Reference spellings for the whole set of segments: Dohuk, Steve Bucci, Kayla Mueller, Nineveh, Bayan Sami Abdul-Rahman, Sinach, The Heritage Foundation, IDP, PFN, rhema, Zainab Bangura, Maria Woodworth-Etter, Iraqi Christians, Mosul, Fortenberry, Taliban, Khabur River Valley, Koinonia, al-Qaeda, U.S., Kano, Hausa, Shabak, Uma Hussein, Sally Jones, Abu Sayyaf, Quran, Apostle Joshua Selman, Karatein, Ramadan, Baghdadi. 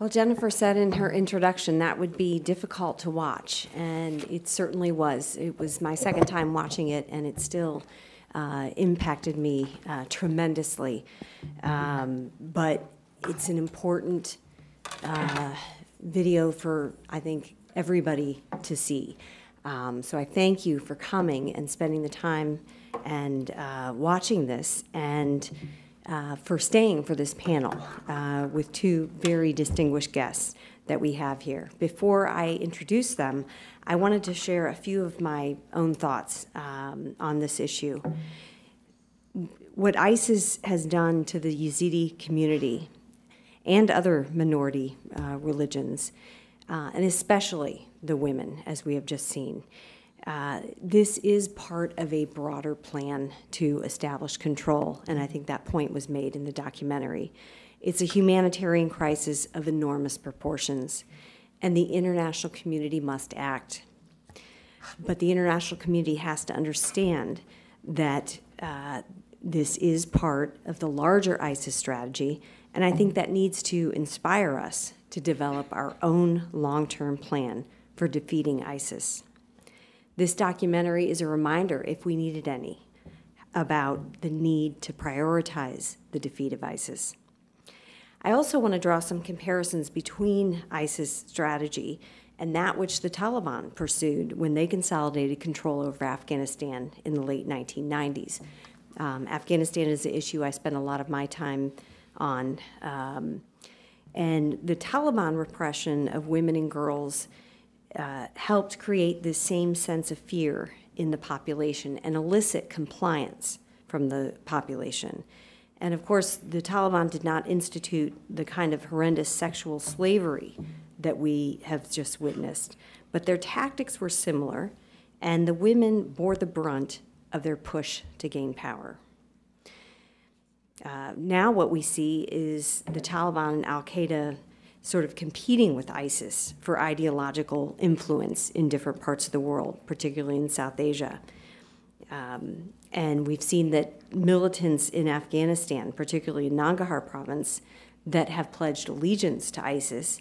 Well, Jennifer said in her introduction that would be difficult to watch, and it certainly was. It was my second time watching it, and it still impacted me tremendously. But it's an important video for, I think, everybody to see. So I thank you for coming and spending the time and watching this, and for staying for this panel with two very distinguished guests that we have here. Before I introduce them, I wanted to share a few of my own thoughts on this issue. What ISIS has done to the Yazidi community and other minority religions, and especially the women, as we have just seen, this is part of a broader plan to establish control, and I think that point was made in the documentary. It's a humanitarian crisis of enormous proportions, and the international community must act. But the international community has to understand that this is part of the larger ISIS strategy, and I think that needs to inspire us to develop our own long-term plan for defeating ISIS. This documentary is a reminder, if we needed any, about the need to prioritize the defeat of ISIS. I also want to draw some comparisons between ISIS strategy and that which the Taliban pursued when they consolidated control over Afghanistan in the late 1990s. Afghanistan is an issue I spend a lot of my time on. And the Taliban repression of women and girls helped create this same sense of fear in the population and elicit compliance from the population. And of course, the Taliban did not institute the kind of horrendous sexual slavery that we have just witnessed, but their tactics were similar, and the women bore the brunt of their push to gain power. Now what we see is the Taliban and al-Qaeda sort of competing with ISIS for ideological influence in different parts of the world, particularly in South Asia. And we've seen that militants in Afghanistan, particularly in Nangarhar province, that have pledged allegiance to ISIS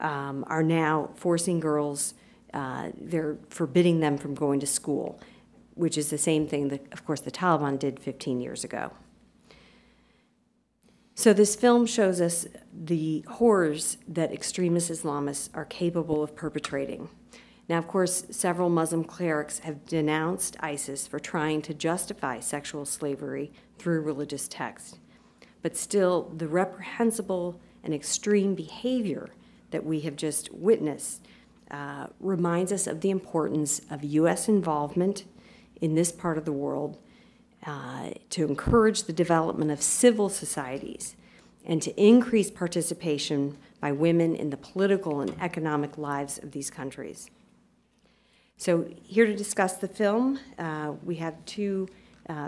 are now forcing girls, they're forbidding them from going to school, which is the same thing that, of course, the Taliban did 15 years ago. So this film shows us the horrors that extremist Islamists are capable of perpetrating. Now, of course, several Muslim clerics have denounced ISIS for trying to justify sexual slavery through religious texts. But still, the reprehensible and extreme behavior that we have just witnessed reminds us of the importance of U.S. involvement in this part of the world to encourage the development of civil societies and to increase participation by women in the political and economic lives of these countries. So here to discuss the film, we have two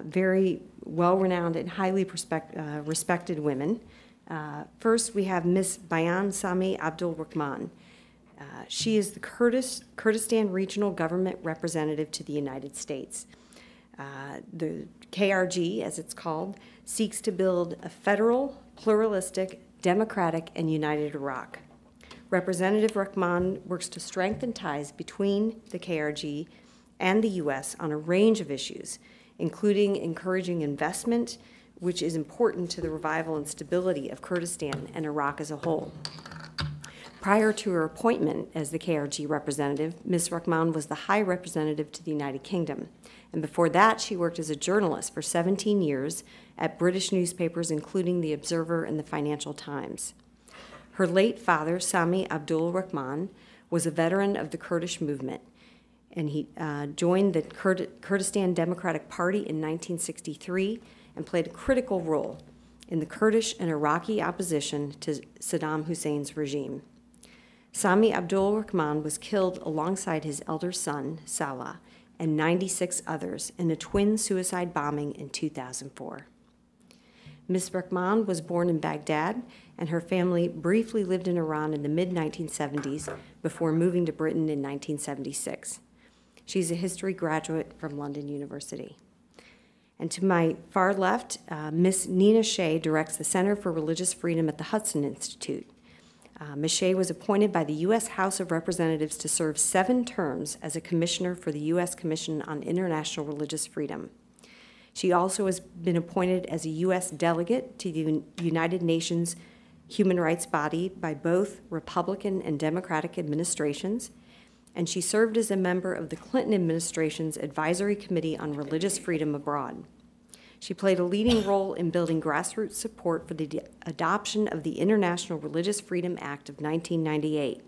very well-renowned and highly respected women. First, we have Ms. Bayan Sami Abdul-Rahman. She is the Kurdistan Regional Government Representative to the United States. The KRG, as it's called, seeks to build a federal, pluralistic, democratic, and united Iraq. Representative Rahman works to strengthen ties between the KRG and the U.S. on a range of issues, including encouraging investment, which is important to the revival and stability of Kurdistan and Iraq as a whole. Prior to her appointment as the KRG representative, Ms. Rahman was the High Representative to the United Kingdom. And before that, she worked as a journalist for 17 years at British newspapers, including The Observer and the Financial Times. Her late father, Sami Abdul-Rahman, was a veteran of the Kurdish movement, and he joined the Kurdistan Democratic Party in 1963 and played a critical role in the Kurdish and Iraqi opposition to Saddam Hussein's regime. Sami Abdul-Rahman was killed alongside his elder son, Salah, and 96 others in a twin suicide bombing in 2004. Ms. Rahman was born in Baghdad, and her family briefly lived in Iran in the mid-1970s before moving to Britain in 1976. She's a history graduate from London University. And to my far left, Ms. Nina Shea directs the Center for Religious Freedom at the Hudson Institute. Ms. Shea was appointed by the U.S. House of Representatives to serve 7 terms as a commissioner for the U.S. Commission on International Religious Freedom. She also has been appointed as a U.S. delegate to the United Nations human rights body by both Republican and Democratic administrations, and she served as a member of the Clinton administration's Advisory Committee on Religious Freedom Abroad. She played a leading role in building grassroots support for the adoption of the International Religious Freedom Act of 1998.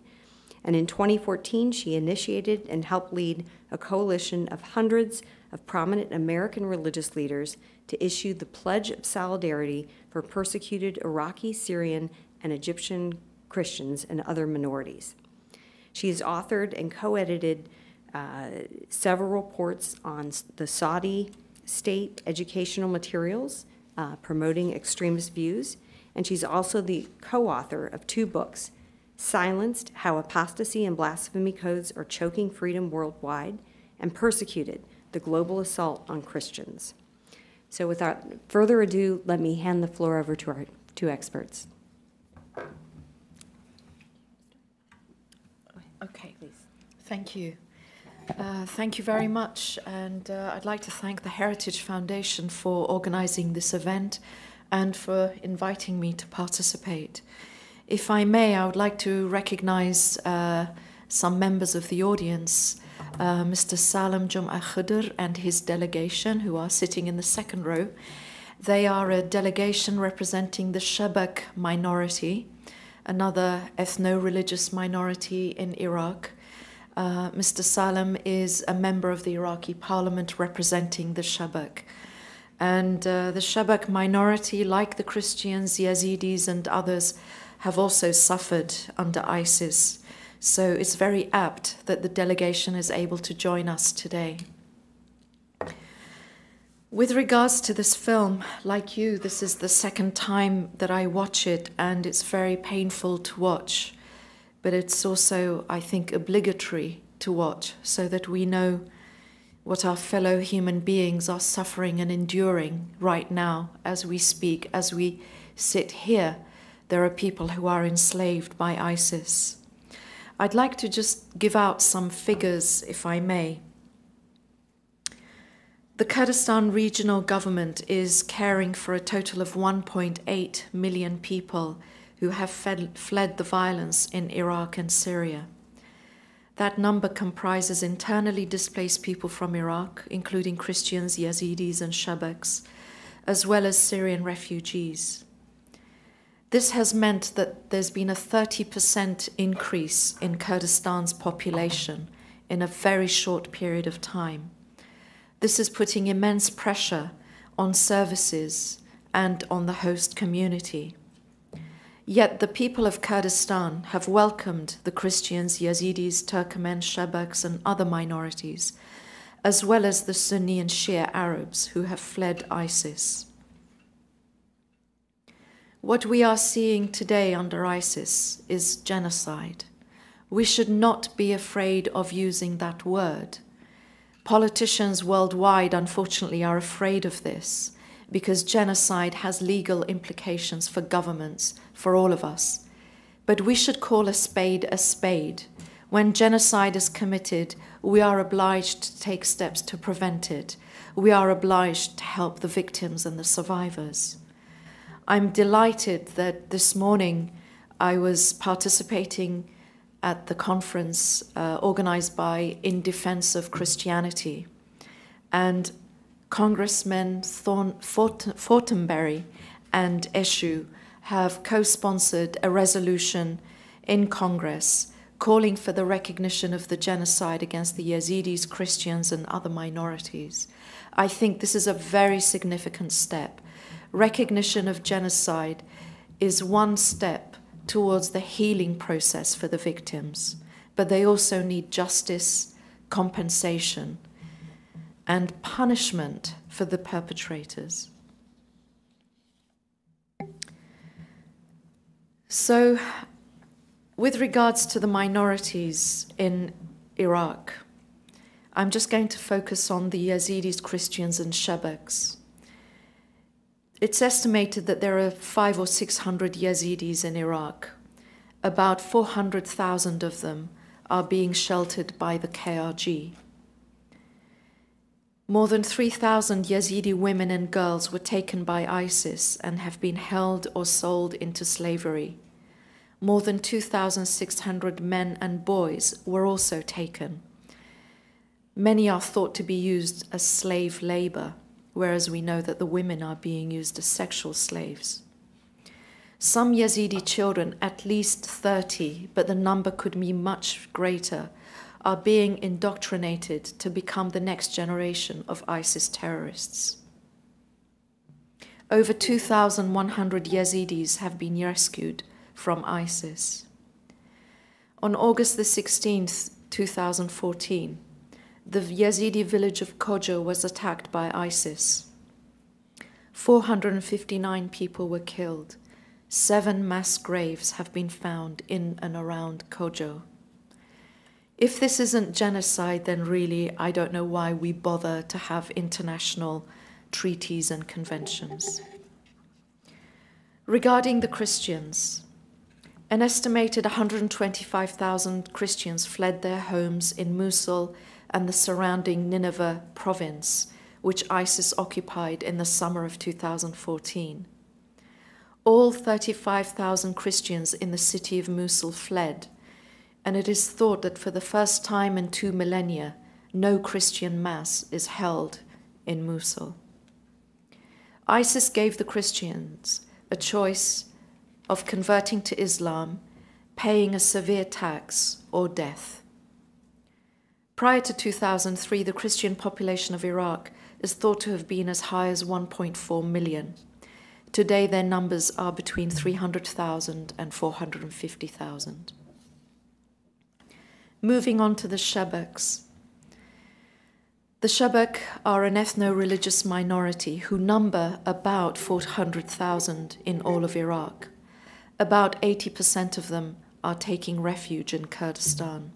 And in 2014, she initiated and helped lead a coalition of hundreds of prominent American religious leaders to issue the Pledge of Solidarity for persecuted Iraqi, Syrian, and Egyptian Christians and other minorities. She has authored and co-edited several reports on the Saudi state educational materials promoting extremist views, and she's also the co-author of 2 books, Silenced, How Apostasy and Blasphemy Codes Are Choking Freedom Worldwide, and Persecuted, The Global Assault on Christians. So without further ado, let me hand the floor over to our 2 experts. Okay, please. Thank you. Thank you very much, and I'd like to thank the Heritage Foundation for organizing this event and for inviting me to participate. If I may, I would like to recognize some members of the audience, Mr. Salem Jum'ah Khadr and his delegation, who are sitting in the second row. They are a delegation representing the Shabak minority, another ethno-religious minority in Iraq. Mr. Salem is a member of the Iraqi parliament representing the Shabak. And the Shabak minority, like the Christians, Yazidis and others, have also suffered under ISIS. So it's very apt that the delegation is able to join us today. With regards to this film, like you, this is the second time that I watch it, and it's very painful to watch. But it's also, I think, obligatory to watch so that we know what our fellow human beings are suffering and enduring right now as we speak, as we sit here. There are people who are enslaved by ISIS. I'd like to just give out some figures, if I may. The Kurdistan Regional Government is caring for a total of 1.8 million people who have fled the violence in Iraq and Syria. That number comprises internally displaced people from Iraq, including Christians, Yazidis, and Shabaks, as well as Syrian refugees. This has meant that there's been a 30% increase in Kurdistan's population in a very short period of time. This is putting immense pressure on services and on the host community. Yet the people of Kurdistan have welcomed the Christians, Yazidis, Turkmen, Shabaks and other minorities, as well as the Sunni and Shia Arabs who have fled ISIS. What we are seeing today under ISIS is genocide. We should not be afraid of using that word. Politicians worldwide, unfortunately, are afraid of this, because genocide has legal implications for governments, for all of us. But we should call a spade a spade. When genocide is committed, we are obliged to take steps to prevent it. We are obliged to help the victims and the survivors. I'm delighted that this morning I was participating at the conference organized by In Defense of Christianity, and Congressmen Fortenberry and Eshoo have co-sponsored a resolution in Congress calling for the recognition of the genocide against the Yazidis, Christians, and other minorities. I think this is a very significant step. Recognition of genocide is one step towards the healing process for the victims, but they also need justice, compensation, and punishment for the perpetrators. So, with regards to the minorities in Iraq, I'm just going to focus on the Yazidis, Christians, and Shabaks. It's estimated that there are 500 or 600 Yazidis in Iraq, About 400,000 of them are being sheltered by the KRG. More than 3,000 Yazidi women and girls were taken by ISIS and have been held or sold into slavery. More than 2,600 men and boys were also taken. Many are thought to be used as slave labor, whereas we know that the women are being used as sexual slaves. Some Yazidi children, at least 30, but the number could be much greater, are being indoctrinated to become the next generation of ISIS terrorists. Over 2,100 Yazidis have been rescued from ISIS. On August the 16th, 2014, the Yazidi village of Kojo was attacked by ISIS. 459 people were killed. 7 mass graves have been found in and around Kojo. If this isn't genocide, then really, I don't know why we bother to have international treaties and conventions. Regarding the Christians, an estimated 125,000 Christians fled their homes in Mosul and the surrounding Nineveh province, which ISIS occupied in the summer of 2014. All 35,000 Christians in the city of Mosul fled, and it is thought that for the first time in 2 millennia, no Christian mass is held in Mosul. ISIS gave the Christians a choice of converting to Islam, paying a severe tax, or death. Prior to 2003, the Christian population of Iraq is thought to have been as high as 1.4 million. Today, their numbers are between 300,000 and 450,000. Moving on to the Shabaks. The Shabak are an ethno-religious minority who number about 400,000 in all of Iraq. About 80% of them are taking refuge in Kurdistan.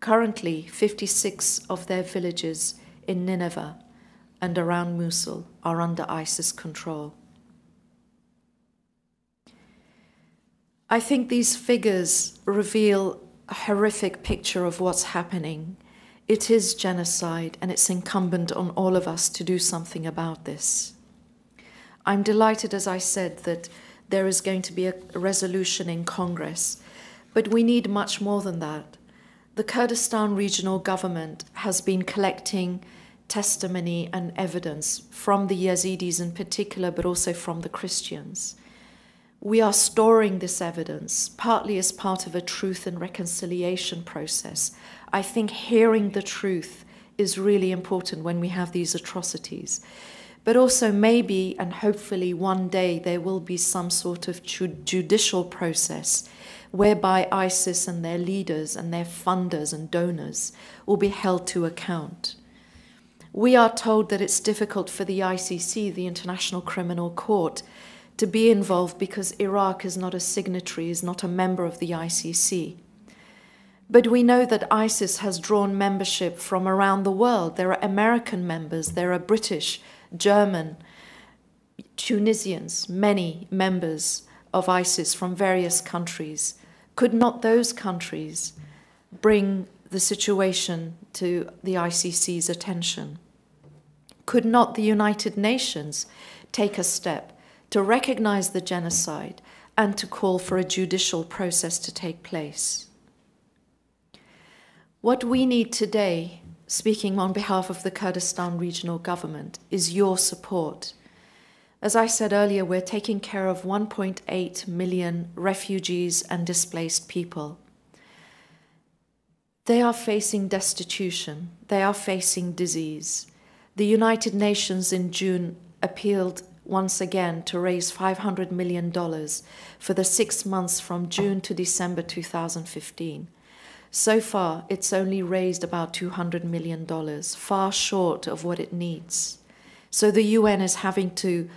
Currently, 56 of their villages in Nineveh and around Mosul are under ISIS control. I think these figures reveal a horrific picture of what's happening. It is genocide, and it's incumbent on all of us to do something about this. I'm delighted, as I said, that there is going to be a resolution in Congress, but we need much more than that. The Kurdistan Regional Government has been collecting testimony and evidence from the Yazidis in particular, but also from the Christians. We are storing this evidence, partly as part of a truth and reconciliation process. I think hearing the truth is really important when we have these atrocities. But also maybe and hopefully one day there will be some sort of judicial process whereby ISIS and their leaders and their funders and donors will be held to account. We are told that it's difficult for the ICC, the International Criminal Court, to be involved because Iraq is not a signatory, is not a member of the ICC. But we know that ISIS has drawn membership from around the world. There are American members, there are British, German, Tunisians, many members of ISIS from various countries. Could not those countries bring the situation to the ICC's attention? Could not the United Nations take a step to recognize the genocide and to call for a judicial process to take place? What we need today, speaking on behalf of the Kurdistan Regional Government, is your support. As I said earlier, we're taking care of 1.8 million refugees and displaced people. They are facing destitution. They are facing disease. The United Nations in June appealed once again to raise $500 million for the 6 months from June to December 2015. So far, it's only raised about $200 million, far short of what it needs. So the UN is having to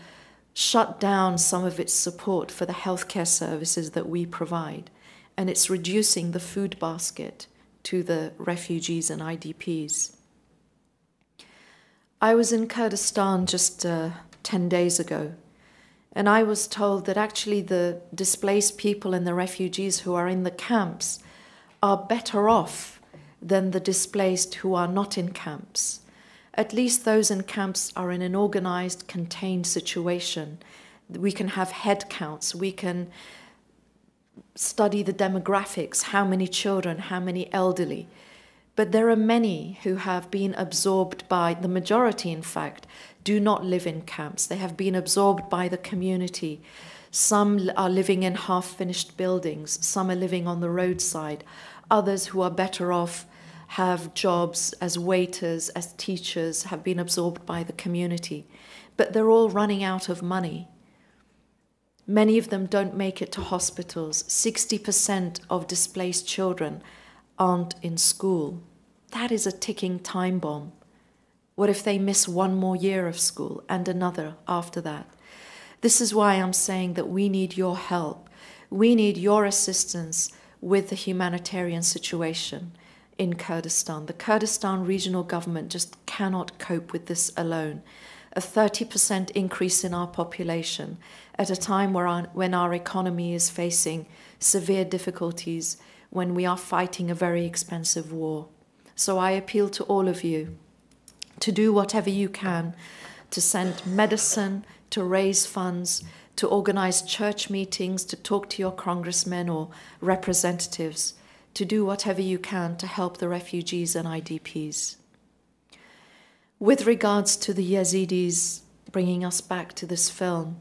shut down some of its support for the healthcare services that we provide, and it's reducing the food basket to the refugees and IDPs. I was in Kurdistan just 10 days ago, And I was told that actually the displaced people and the refugees who are in the camps are better off than the displaced who are not in camps. At least those in camps are in an organized, contained situation. We can have head counts, we can study the demographics, how many children, how many elderly. But there are many who have been absorbed by, the majority in fact, do not live in camps. They have been absorbed by the community. Some are living in half-finished buildings, some are living on the roadside. Others who are better off have jobs as waiters, as teachers, have been absorbed by the community. But they're all running out of money. Many of them don't make it to hospitals. 60% of displaced children aren't in school. That is a ticking time bomb. What if they miss one more year of school and another after that? This is why I'm saying that we need your help. We need your assistance with the humanitarian situation in Kurdistan. The Kurdistan regional government just cannot cope with this alone. A 30% increase in our population at a time when our economy is facing severe difficulties, when we are fighting a very expensive war. So I appeal to all of you to do whatever you can, to send medicine, to raise funds, to organize church meetings, to talk to your congressmen or representatives, to do whatever you can to help the refugees and IDPs. With regards to the Yazidis, bringing us back to this film,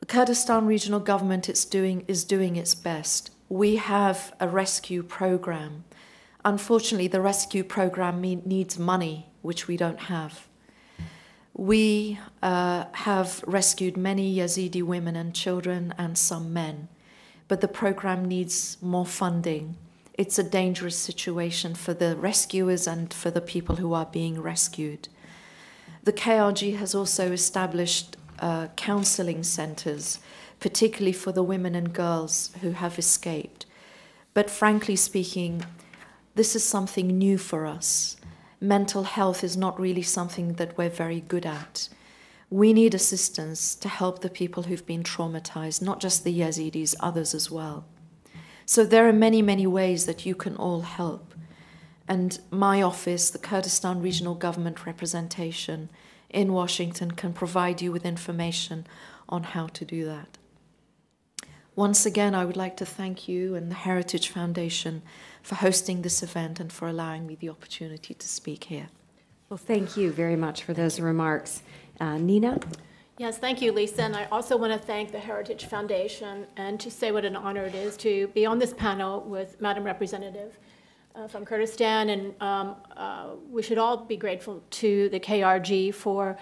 the Kurdistan regional government is doing its best. We have a rescue program. Unfortunately, the rescue program needs money, which we don't have. We have rescued many Yazidi women and children and some men, but the program needs more funding. It's a dangerous situation for the rescuers and for the people who are being rescued. The KRG has also established counseling centers, particularly for the women and girls who have escaped. But frankly speaking, this is something new for us. Mental health is not really something that we're very good at. We need assistance to help the people who've been traumatized, not just the Yazidis, others as well. So there are many, many ways that you can all help. And my office, the Kurdistan Regional Government Representation in Washington, can provide you with information on how to do that. Once again, I would like to thank you and the Heritage Foundation for hosting this event and for allowing me the opportunity to speak here. Well, thank you very much for those remarks. Nina? Yes, thank you, Lisa, and I also want to thank the Heritage Foundation and to say what an honor it is to be on this panel with Madam Representative from Kurdistan, and we should all be grateful to the KRG for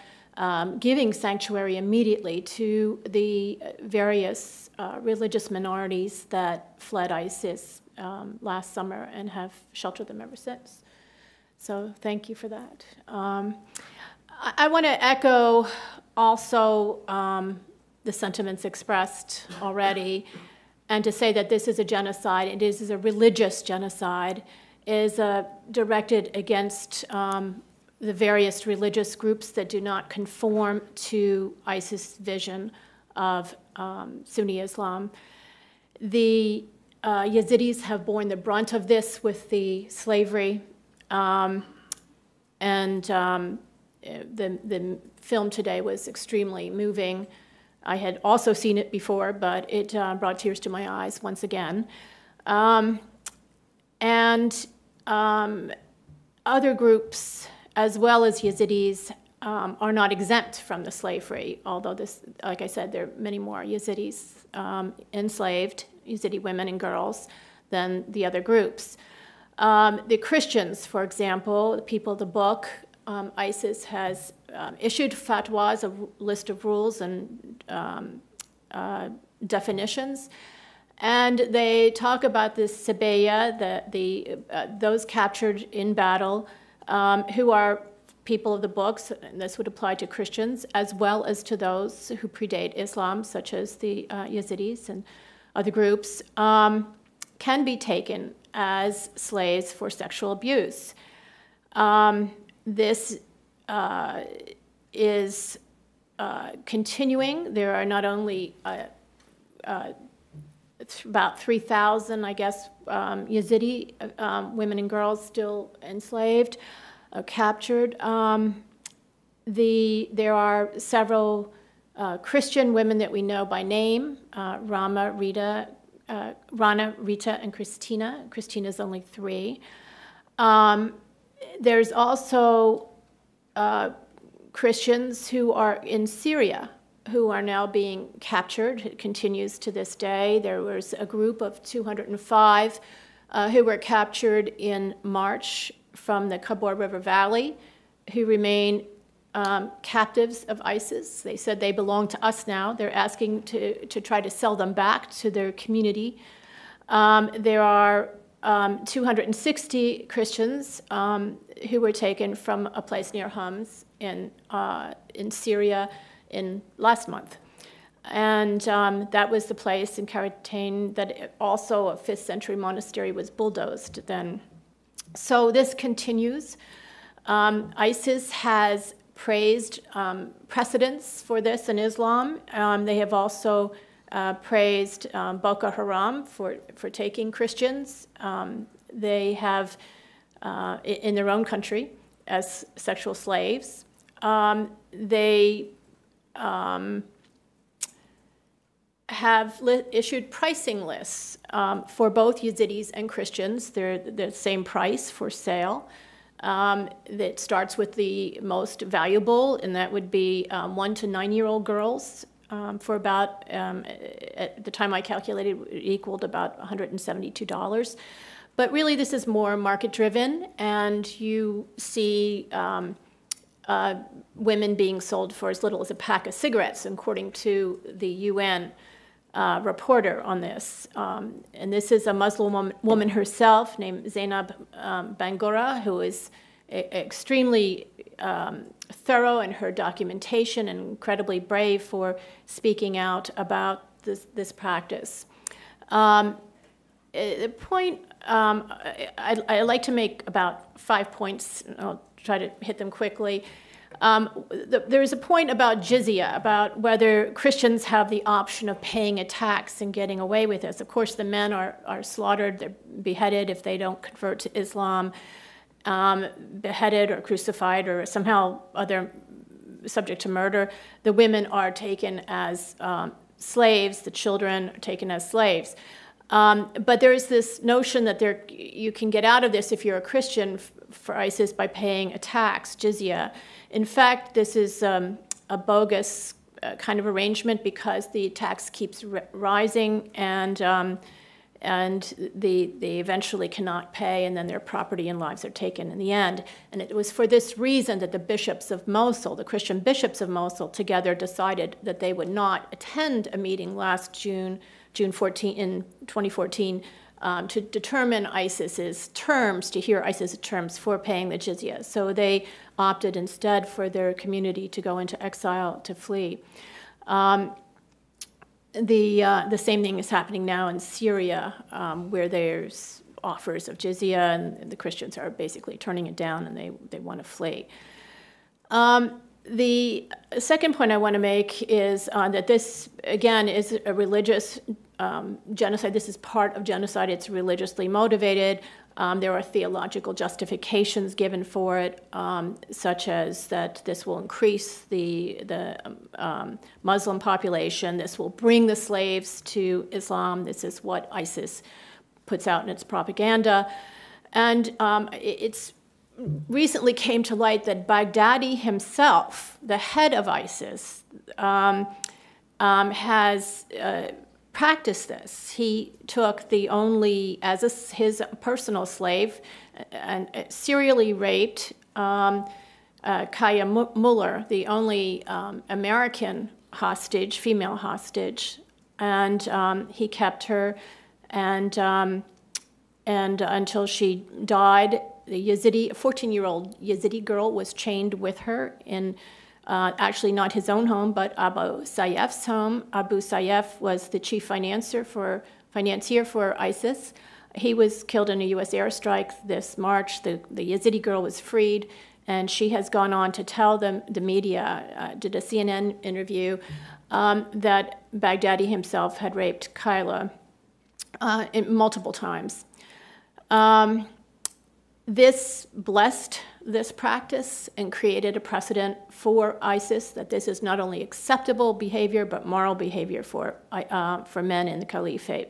giving sanctuary immediately to the various religious minorities that fled ISIS last summer and have sheltered them ever since. So thank you for that. I want to echo also the sentiments expressed already, and to say that this is a genocide, it is a religious genocide, is directed against the various religious groups that do not conform to ISIS' vision of Sunni Islam. The Yazidis have borne the brunt of this with the slavery, The film today was extremely moving. I had also seen it before, but it brought tears to my eyes once again. Other groups, as well as Yazidis, are not exempt from the slavery, although this, like I said, there are many more Yazidis enslaved, Yazidi women and girls, than the other groups. The Christians, for example, the people of the book, ISIS has issued fatwas, a list of rules and definitions, and they talk about this Sabiyah, those captured in battle, who are people of the books, and this would apply to Christians, as well as to those who predate Islam, such as the Yazidis and other groups, can be taken as slaves for sexual abuse. This is continuing. There are not only about 3,000, I guess, Yazidi women and girls still enslaved, captured. There are several Christian women that we know by name, Rana, Rita, and Christina. Christina's only 3. There's also Christians who are in Syria, who are now being captured. It continues to this day. There was a group of 205 who were captured in March from the Khabur River Valley, who remain captives of ISIS. They said they belong to us now. They're asking to try to sell them back to their community. There are 260 Christians who were taken from a place near Homs in Syria last month. And that was the place in Karatein that also a 5th-century monastery was bulldozed then. So this continues. ISIS has praised precedents for this in Islam. They have also praised Boko Haram for taking Christians. They have, in their own country, as sexual slaves. They have issued pricing lists for both Yazidis and Christians. They're the same price for sale. That starts with the most valuable, and that would be 1- to 9-year-old girls for about, at the time I calculated, it equaled about $172. But really, this is more market-driven, and you see women being sold for as little as a pack of cigarettes, according to the UN reporter on this. And this is a Muslim woman herself named Zainab Bangura, who is extremely thorough in her documentation and incredibly brave for speaking out about this practice. The point I like to make about 5 points. I'll try to hit them quickly. There is a point about jizya, about whether Christians have the option of paying a tax and getting away with this. Of course, the men are slaughtered, they're beheaded if they don't convert to Islam, beheaded or crucified or somehow other subject to murder. The women are taken as slaves, the children are taken as slaves. But there is this notion that you can get out of this if you're a Christian for ISIS by paying a tax, jizya. In fact, this is a bogus kind of arrangement because the tax keeps rising, and they eventually cannot pay, and then their property and lives are taken in the end. And it was for this reason that the bishops of Mosul, the Christian bishops of Mosul, together decided that they would not attend a meeting last June 14, 2014, to determine ISIS's terms, to hear ISIS's terms for paying the jizya. So they opted instead for their community to go into exile, to flee. The same thing is happening now in Syria, where there's offers of jizya, and the Christians are basically turning it down, and they want to flee. The second point I want to make is that this, again, is a religious genocide. This is part of genocide. It's religiously motivated. There are theological justifications given for it, such as that this will increase the Muslim population. This will bring the slaves to Islam. This is what ISIS puts out in its propaganda. And it's recently came to light that Baghdadi himself, the head of ISIS, has practiced this. He took the only, as his personal slave, and serially raped Kayla Mueller, the only American hostage, female hostage, and he kept her and until she died. The Yazidi, a 14-year-old Yazidi girl was chained with her in actually not his own home, but Abu Sayyaf's home. Abu Sayyaf was the chief financier for ISIS. He was killed in a U.S. airstrike this March. The Yazidi girl was freed. And she has gone on to tell them, the media, did a CNN interview, that Baghdadi himself had raped Kayla multiple times. This blessed this practice and created a precedent for ISIS that this is not only acceptable behavior, but moral behavior for men in the caliphate.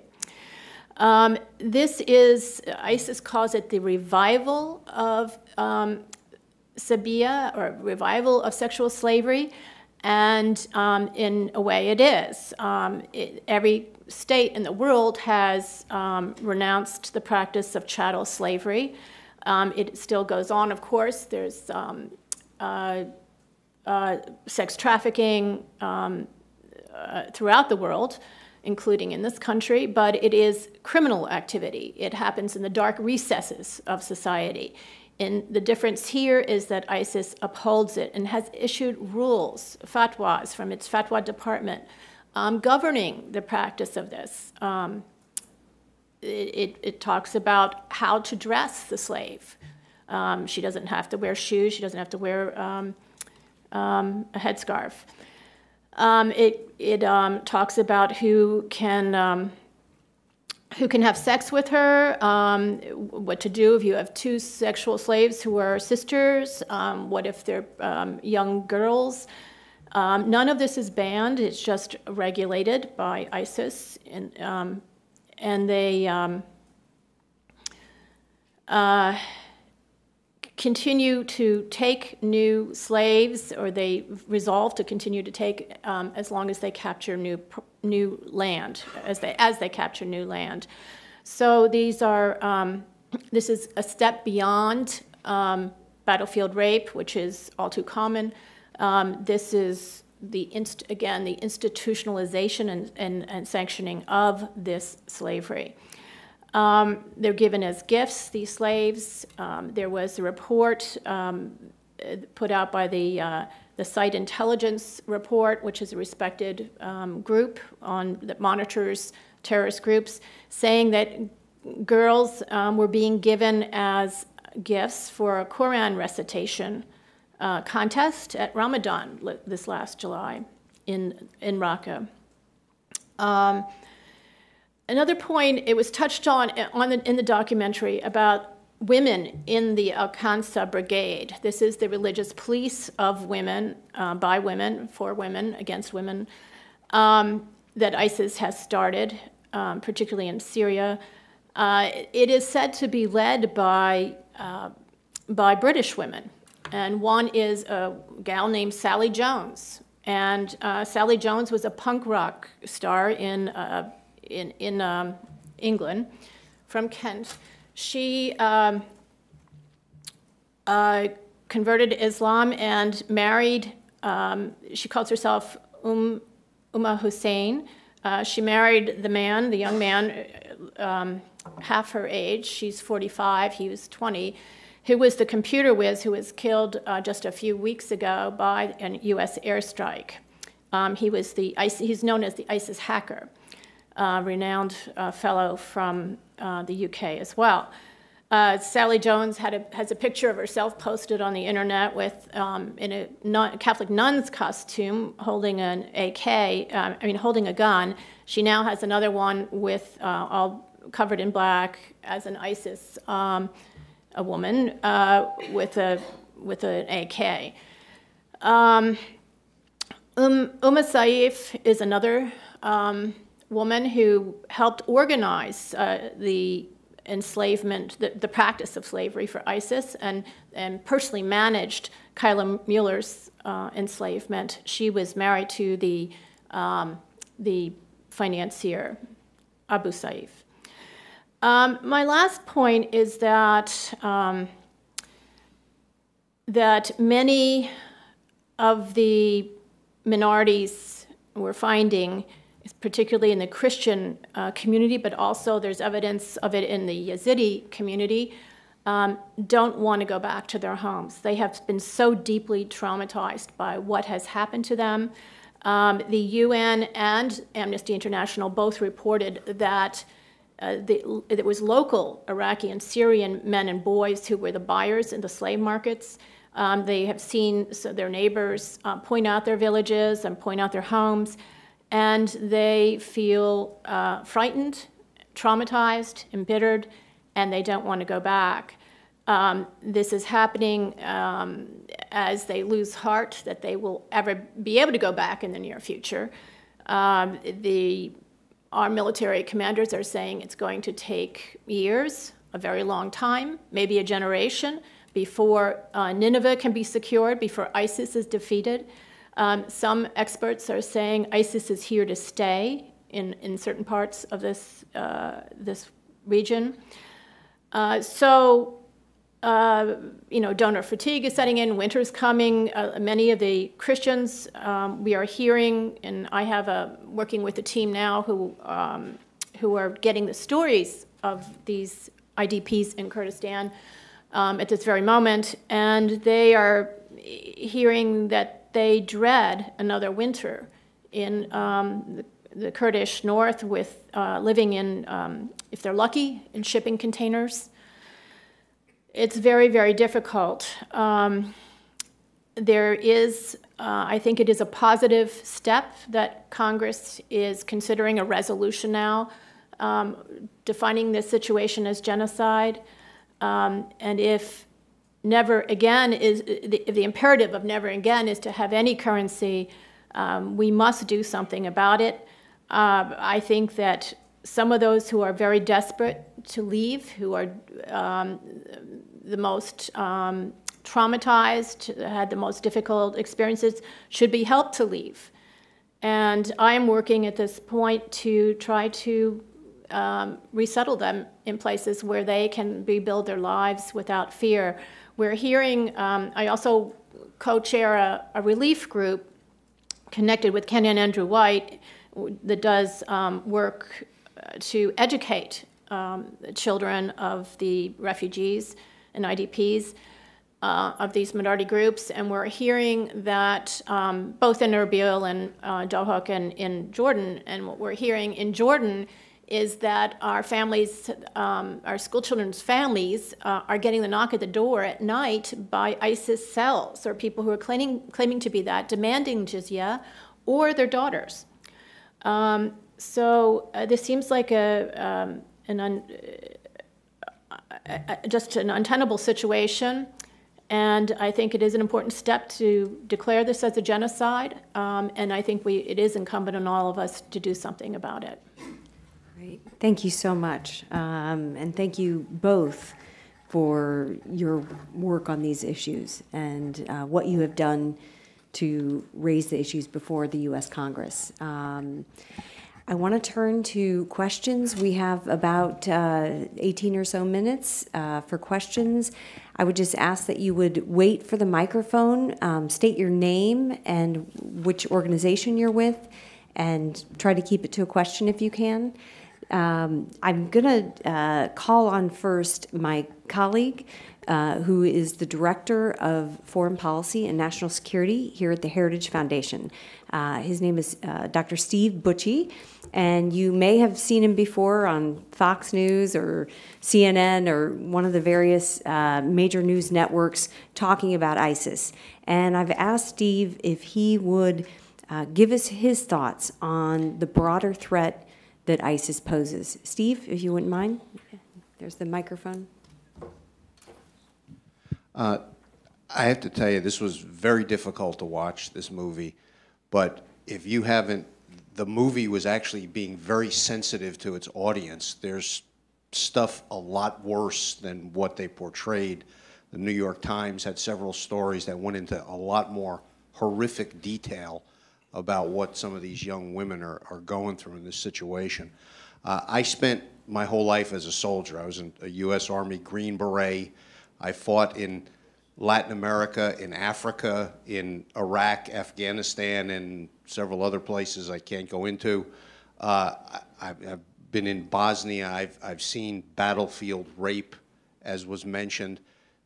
This is, ISIS calls it the revival of Sabiyah, or revival of sexual slavery, and in a way it is. Every state in the world has renounced the practice of chattel slavery. It still goes on, of course. There's sex trafficking throughout the world, including in this country, but it is criminal activity. It happens in the dark recesses of society. And the difference here is that ISIS upholds it and has issued rules, fatwas, from its fatwa department, governing the practice of this. It talks about how to dress the slave. She doesn't have to wear shoes. She doesn't have to wear a headscarf. It talks about who can have sex with her, what to do if you have two sexual slaves who are sisters, what if they're young girls. None of this is banned. It's just regulated by ISIS, and they continue to take new slaves, or they resolve to continue to take as long as they capture new land, as they capture new land. So these are this is a step beyond battlefield rape, which is all too common. This is the again the institutionalization and sanctioning of this slavery. They're given as gifts, these slaves. There was a report put out by the Site Intelligence Report, which is a respected group that monitors terrorist groups, saying that girls were being given as gifts for a Quran recitation contest at Ramadan this last July in Raqqa. Another point, it was touched in the documentary about women in the Al-Khansa Brigade. This is the religious police of women, by women, for women, against women, that ISIS has started, particularly in Syria. It is said to be led by British women. And one is a gal named Sally Jones. And Sally Jones was a punk rock star in England, from Kent. She converted to Islam and married, she calls herself Uma Hussein. She married the young man, half her age. She's 45, he was 20, who was the computer whiz who was killed just a few weeks ago by an US airstrike. He's known as the ISIS hacker. Renowned fellow from the UK as well. Sally Jones has a picture of herself posted on the internet with in a Catholic nun's costume, holding an AK. Holding a gun. She now has another one with all covered in black as an ISIS, a woman with an AK. Uma Saif is another woman who helped organize the enslavement, the practice of slavery for ISIS, and personally managed Kayla Mueller's enslavement. She was married to the financier, Abu Sayyaf. My last point is that, that many of the minorities we're finding, particularly in the Christian community, but also there's evidence of it in the Yazidi community, don't want to go back to their homes. They have been so deeply traumatized by what has happened to them. The UN and Amnesty International both reported that it was local Iraqi and Syrian men and boys who were the buyers in the slave markets. They have seen their neighbors point out their villages and point out their homes, and they feel frightened, traumatized, embittered, and they don't want to go back. This is happening as they lose heart that they will ever be able to go back in the near future. Our military commanders are saying it's going to take years, a very long time, maybe a generation, before Nineveh can be secured, before ISIS is defeated. Some experts are saying ISIS is here to stay in certain parts of this, this region. You know, donor fatigue is setting in, winter's coming. Many of the Christians we are hearing, and I have working with a team now who are getting the stories of these IDPs in Kurdistan at this very moment, and they are hearing that they dread another winter in the Kurdish north with living in, if they're lucky, in shipping containers. It's very, very difficult. There is, I think it is a positive step that Congress is considering a resolution now defining this situation as genocide. And if never again is, if the imperative of never again is to have any currency, we must do something about it. I think that some of those who are very desperate to leave, who are the most traumatized, had the most difficult experiences, should be helped to leave. And I am working at this point to try to resettle them in places where they can rebuild their lives without fear. We're hearing, I also co-chair a relief group connected with Ken and Andrew White that does work to educate the children of the refugees and IDPs of these minority groups. And we're hearing that both in Erbil and Dohuk and in Jordan, and what we're hearing in Jordan is that our families, our school children's families are getting the knock at the door at night by ISIS cells or people who are claiming to be that, demanding jizya, or their daughters. This seems like just an untenable situation, and I think it is an important step to declare this as a genocide, and I think it is incumbent on all of us to do something about it. Great. Thank you so much, and thank you both for your work on these issues and what you have done to raise the issues before the U.S. Congress. I want to turn to questions. We have about 18 or so minutes for questions. I would just ask that you would wait for the microphone, state your name and which organization you're with, and try to keep it to a question if you can. I'm going to call on first my colleague, who is the Director of Foreign Policy and National Security here at the Heritage Foundation. His name is Dr. Steve Bucci, and you may have seen him before on Fox News or CNN or one of the various major news networks talking about ISIS. And I've asked Steve if he would give us his thoughts on the broader threat that ISIS poses. Steve, if you wouldn't mind, there's the microphone. I have to tell you, this was very difficult to watch, this movie, but if you haven't, the movie was actually being very sensitive to its audience. There's stuff a lot worse than what they portrayed. The New York Times had several stories that went into a lot more horrific detail about what some of these young women are going through in this situation. I spent my whole life as a soldier. I was in a U.S. Army Green Beret. I fought in Latin America, in Africa, in Iraq, Afghanistan, and several other places I can't go into. I've been in Bosnia. I've seen battlefield rape, as was mentioned.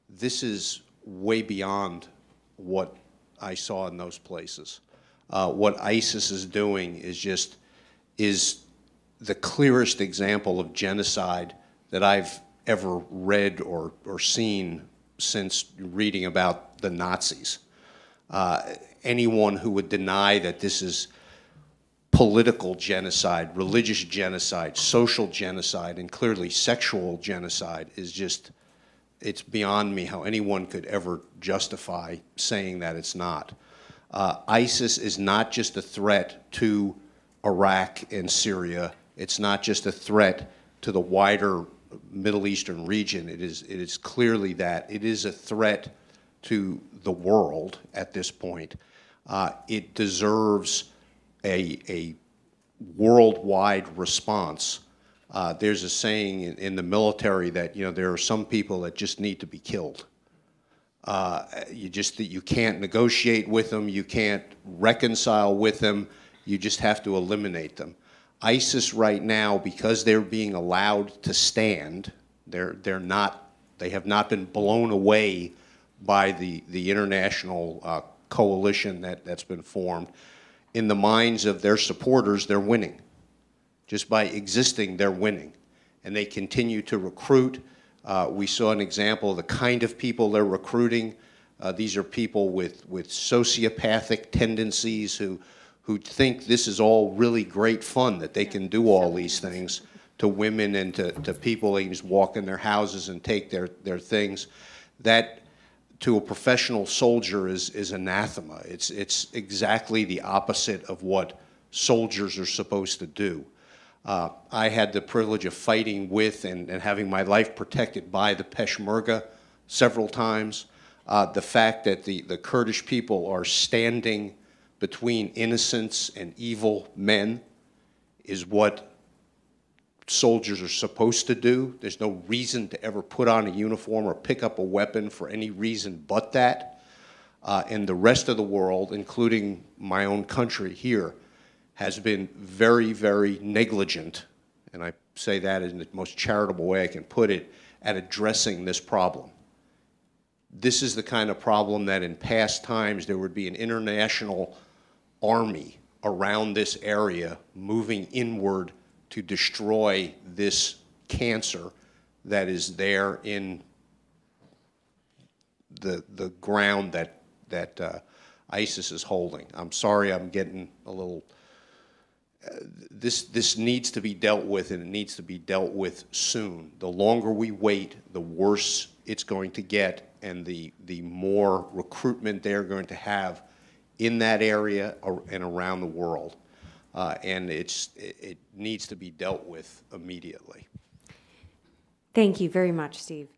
This is way beyond what I saw in those places. What ISIS is doing is the clearest example of genocide that I've ever read or seen since reading about the Nazis. Anyone who would deny that this is political genocide, religious genocide, social genocide, and clearly sexual genocide is just, it's beyond me how anyone could ever justify saying that it's not. ISIS is not just a threat to Iraq and Syria. It's not just a threat to the wider Middle Eastern region. It is clearly that. It is a threat to the world at this point. It deserves a worldwide response. There's a saying in the military that, you know, there are some people that just need to be killed. You can't negotiate with them, you can't reconcile with them, you just have to eliminate them. ISIS right now, because they're being allowed to stand, they have not been blown away by the international coalition that's been formed. In the minds of their supporters, they're winning. Just by existing, they're winning. And they continue to recruit. We saw an example of the kind of people they're recruiting. These are people with sociopathic tendencies who think this is all really great fun, that they can do all these things to women and to people. They can just walk in their houses and take their things. That, to a professional soldier, is anathema. It's exactly the opposite of what soldiers are supposed to do. I had the privilege of fighting with and having my life protected by the Peshmerga several times. The fact that the Kurdish people are standing between innocents and evil men is what soldiers are supposed to do. There's no reason to ever put on a uniform or pick up a weapon for any reason but that. And the rest of the world, including my own country here, has been very, very negligent, and I say that in the most charitable way I can put it, at addressing this problem. This is the kind of problem that in past times there would be an international army around this area moving inward to destroy this cancer that is there in the ground that ISIS is holding. I'm sorry, I'm getting a little... This needs to be dealt with, and it needs to be dealt with soon. The longer we wait, the worse it's going to get, and the more recruitment they're going to have in that area and around the world. And it needs to be dealt with immediately. Thank you very much, Steve.